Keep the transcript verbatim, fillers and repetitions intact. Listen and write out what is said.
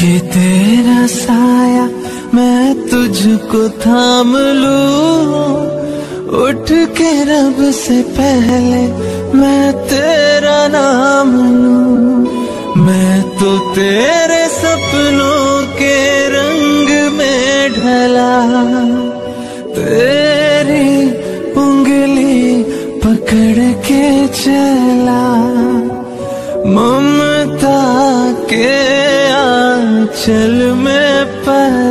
कि तेरा साया मैं तुझको थाम लूं, उठ के रब से पहले मैं तेरा नाम लूं। मैं तो तेरे सपनों के रंग में ढला, तेरी उंगली पकड़ के चला, ममता के आंचल में पल